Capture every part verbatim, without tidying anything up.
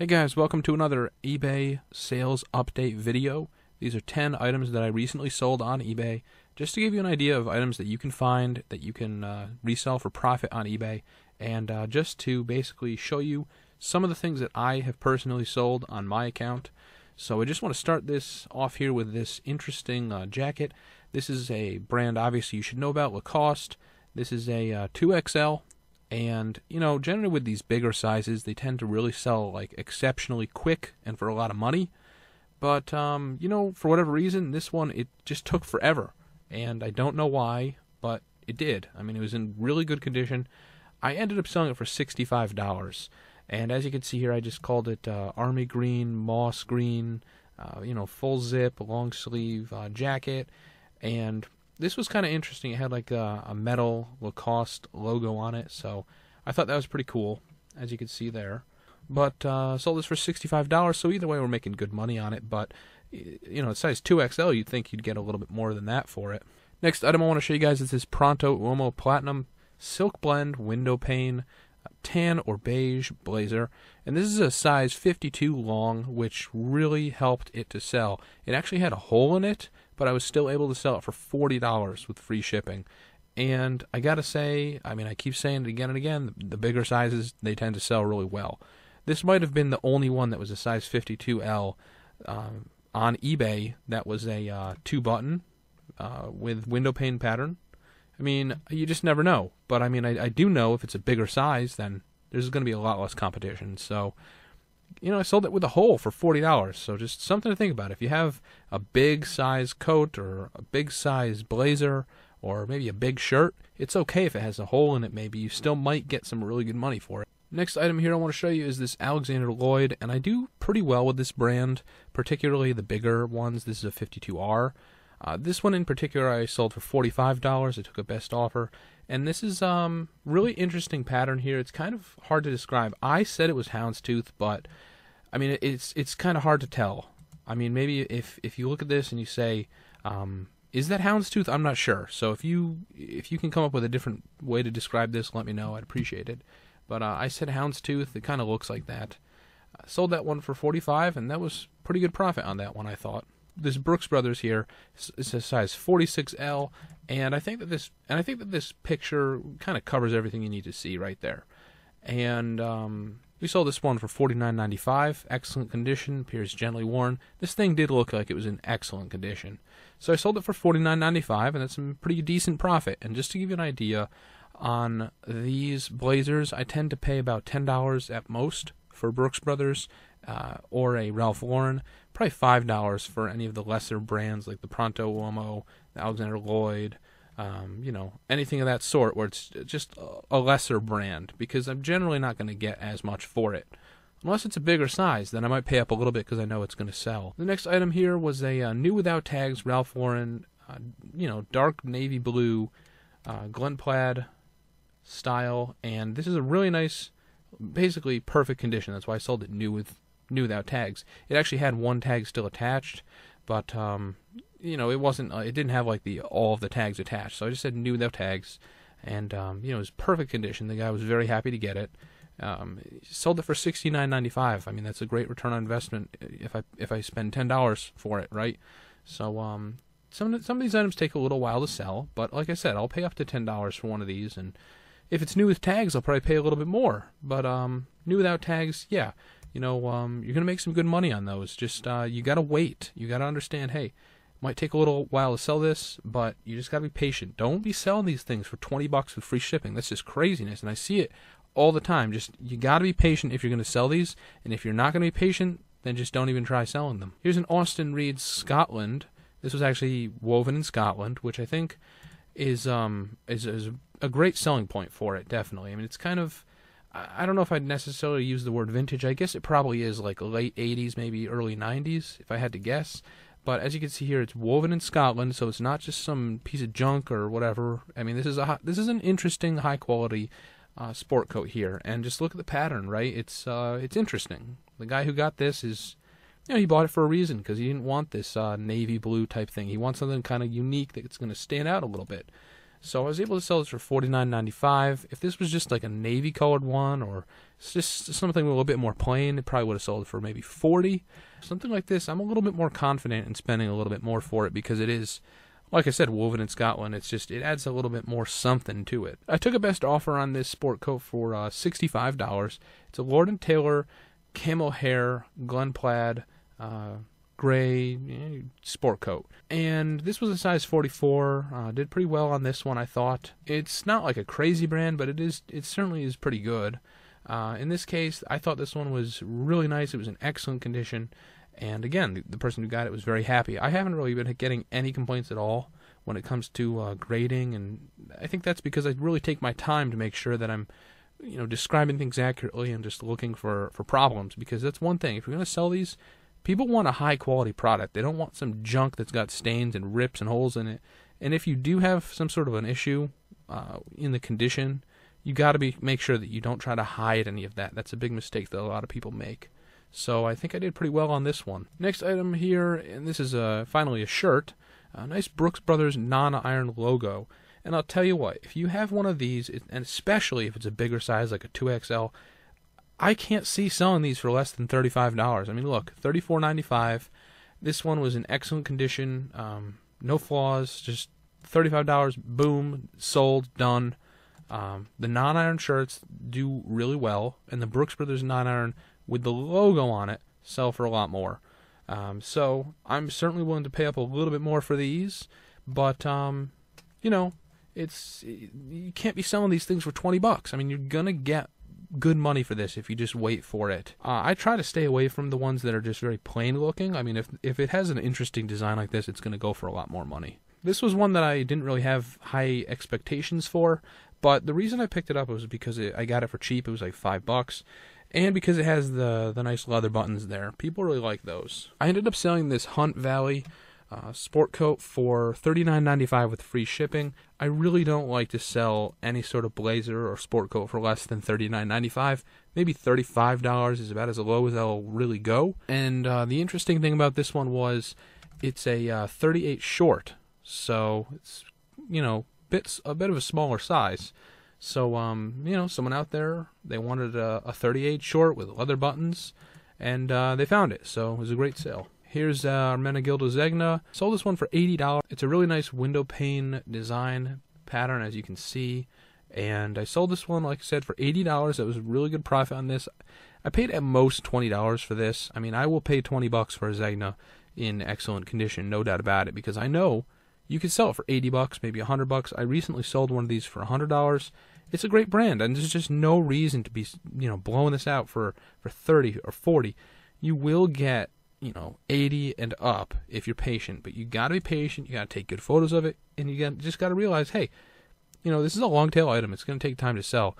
Hey guys, welcome to another eBay sales update video. These are ten items that I recently sold on eBay, just to give you an idea of items that you can find, that you can uh, resell for profit on eBay, and uh, just to basically show you some of the things that I have personally sold on my account. So I just want to start this off here with this interesting uh, jacket. This is a brand obviously you should know about, Lacoste. This is a uh, two X L. And, you know, generally with these bigger sizes, they tend to really sell, like, exceptionally quick and for a lot of money. But, um, you know, for whatever reason, this one, it just took forever. And I don't know why, but it did. I mean, it was in really good condition. I ended up selling it for sixty-five dollars. And as you can see here, I just called it uh, army green, moss green, uh, you know, full zip, long sleeve uh, jacket. And this was kind of interesting. It had like a, a metal Lacoste logo on it, so I thought that was pretty cool, as you can see there. But uh, sold this for sixty-five dollars, so either way we're making good money on it, but you know, it's size two X L, you'd think you'd get a little bit more than that for it. Next item I want to show you guys is this Pronto Uomo Platinum Silk Blend Window Pane Tan or Beige Blazer, and this is a size fifty-two long, which really helped it to sell. It actually had a hole in it, but I was still able to sell it for forty dollars with free shipping. And I gotta say, I mean, I keep saying it again and again, the bigger sizes, they tend to sell really well. This might have been the only one that was a size fifty-two L um, on eBay that was a uh, two-button uh, with window pane pattern. I mean, you just never know. But I mean, I, I do know if it's a bigger size, then there's going to be a lot less competition. So, you know, I sold it with a hole for forty dollars, so just something to think about. If you have a big size coat or a big size blazer or maybe a big shirt, it's okay if it has a hole in it maybe. You still might get some really good money for it. Next item here I want to show you is this Alexander Lloyd, and I do pretty well with this brand, particularly the bigger ones. This is a fifty-two R. Uh, this one in particular I sold for forty-five dollars. I took a best offer. And this is um really interesting pattern here. It's kind of hard to describe. I said it was houndstooth, but I mean, it's it's kind of hard to tell. I mean, maybe if if you look at this and you say, um, is that houndstooth? I'm not sure. So if you if you can come up with a different way to describe this, let me know. I'd appreciate it. But uh, I said houndstooth. It kind of looks like that. I sold that one for forty-five dollars, and that was pretty good profit on that one, I thought. This Brooks Brothers here is a size forty-six L, and I think that this and I think that this picture kind of covers everything you need to see right there. And um, we sold this one for forty-nine ninety-five. Excellent condition, appears gently worn. This thing did look like it was in excellent condition, so I sold it for forty-nine ninety-five, and that's a pretty decent profit. And just to give you an idea, on these blazers, I tend to pay about ten dollars at most for Brooks Brothers uh, or a Ralph Lauren, probably five dollars for any of the lesser brands like the Pronto Uomo, the Alexander Lloyd, um, you know, anything of that sort where it's just a lesser brand, because I'm generally not going to get as much for it. Unless it's a bigger size, then I might pay up a little bit because I know it's going to sell. The next item here was a uh, new without tags Ralph Lauren, uh, you know, dark navy blue, uh, Glen plaid style, and this is a really nice, basically perfect condition. That's why I sold it new with new without tags. It actually had one tag still attached, but um, you know, it wasn't. Uh, it didn't have like the all of the tags attached. So I just said new without tags, and um, you know, it was perfect condition. The guy was very happy to get it. Um, sold it for sixty-nine ninety-five. I mean, that's a great return on investment if I if I spend ten dollars for it, right? So um, some some of these items take a little while to sell, but like I said, I'll pay up to ten dollars for one of these. And if it's new with tags, I'll probably pay a little bit more. But um, new without tags, yeah, you know, um, you're gonna make some good money on those. Just uh, you gotta wait. You gotta understand. Hey, it might take a little while to sell this, but you just gotta be patient. Don't be selling these things for twenty bucks with free shipping. That's just craziness, and I see it all the time. Just you gotta be patient if you're gonna sell these, and if you're not gonna be patient, then just don't even try selling them. Here's an Austin Reed Scotland. This was actually woven in Scotland, which I think is um is is. a great selling point for it, definitely. I mean, it's kind of, I don't know if I'd necessarily use the word vintage. I guess it probably is like late eighties, maybe early nineties, if I had to guess. But as you can see here, it's woven in Scotland, so it's not just some piece of junk or whatever. I mean, this is a this is an interesting, high quality uh, sport coat here, and just look at the pattern, right? It's uh, it's interesting. The guy who got this is, you know, he bought it for a reason, because he didn't want this uh, navy blue type thing. He wants something kind of unique that's going to stand out a little bit. So I was able to sell this for forty-nine ninety-five. If this was just like a navy colored one, or it's just something a little bit more plain, it probably would have sold for maybe forty. Something like this, I'm a little bit more confident in spending a little bit more for it, because it is, like I said, woven in Scotland. It's just, it adds a little bit more something to it. I took a best offer on this sport coat for uh, sixty-five dollars. It's a Lord and Taylor camel hair Glen plaid uh, gray eh, sport coat, and this was a size forty-four. Uh, did pretty well on this one, I thought. It's not like a crazy brand, but it is. It certainly is pretty good. Uh, in this case, I thought this one was really nice. It was in excellent condition. And again, the person who got it was very happy. I haven't really been getting any complaints at all when it comes to uh, grading, and I think that's because I really take my time to make sure that I'm, you know, describing things accurately and just looking for, for problems, because that's one thing. If you're going to sell these, people want a high-quality product. They don't want some junk that's got stains and rips and holes in it. And if you do have some sort of an issue uh, in the condition, you got to be make sure that you don't try to hide any of that. That's a big mistake that a lot of people make. So I think I did pretty well on this one. Next item here, and this is uh, finally a shirt. A nice Brooks Brothers non-iron logo. And I'll tell you what, if you have one of these, and especially if it's a bigger size, like a two X L, I can't see selling these for less than thirty-five dollars. I mean, look, thirty-four ninety-five. This one was in excellent condition. Um, no flaws, just thirty-five dollars, boom, sold, done. Um, the non-iron shirts do really well, and the Brooks Brothers non-iron with the logo on it sell for a lot more. Um, so I'm certainly willing to pay up a little bit more for these, but um, you know, it's you can't be selling these things for twenty bucks. I mean, you're gonna get good money for this if you just wait for it. Uh, I try to stay away from the ones that are just very plain looking. I mean, if if it has an interesting design like this, it's gonna go for a lot more money. This was one that I didn't really have high expectations for, but the reason I picked it up was because it, I got it for cheap. It was like five bucks. And because it has the, the nice leather buttons there. People really like those. I ended up selling this Hunt Valley uh, sport coat for thirty-nine ninety-five with free shipping. I really don't like to sell any sort of blazer or sport coat for less than thirty-nine ninety-five. Maybe thirty-five dollars is about as low as I'll really go. And uh, the interesting thing about this one was it's a uh, thirty-eight short. So it's, you know, bits, a bit of a smaller size. So, um, you know, someone out there, they wanted a, a thirty-eight short with leather buttons, and uh, they found it. So it was a great sale. Here's uh, Ermenegildo Zegna. Sold this one for eighty dollars. It's a really nice window pane design pattern, as you can see. And I sold this one, like I said, for eighty dollars. That was a really good profit on this. I paid at most twenty dollars for this. I mean, I will pay twenty bucks for a Zegna in excellent condition, no doubt about it, because I know you could sell it for eighty bucks, maybe a hundred bucks. I recently sold one of these for a hundred dollars. It's a great brand, and there's just no reason to be, you know, blowing this out for, for thirty or forty. You will get, you know, eighty and up if you're patient, but you got to be patient. You got to take good photos of it, and you got, just got to realize, hey, you know, this is a long tail item. It's going to take time to sell.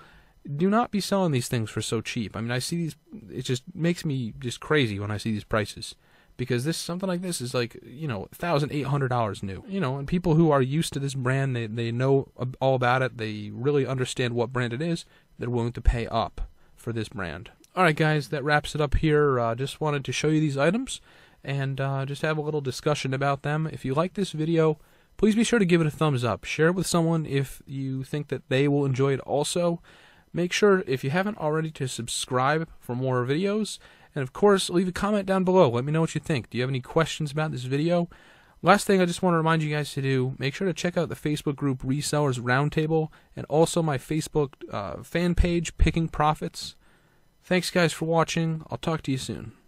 Do not be selling these things for so cheap. I mean, I see these, it just makes me just crazy when I see these prices. Because this something like this is like, you know, one thousand eight hundred dollars new. You know, and people who are used to this brand, they, they know all about it. They really understand what brand it is. They're willing to pay up for this brand. All right, guys, that wraps it up here. Uh, just wanted to show you these items and uh, just have a little discussion about them. If you like this video, please be sure to give it a thumbs up. Share it with someone if you think that they will enjoy it also. Make sure, if you haven't already, to subscribe for more videos. And of course, leave a comment down below. Let me know what you think. Do you have any questions about this video? Last thing I just want to remind you guys to do, make sure to check out the Facebook group Resellers Roundtable and also my Facebook uh, fan page, Picking Profits. Thanks, guys, for watching. I'll talk to you soon.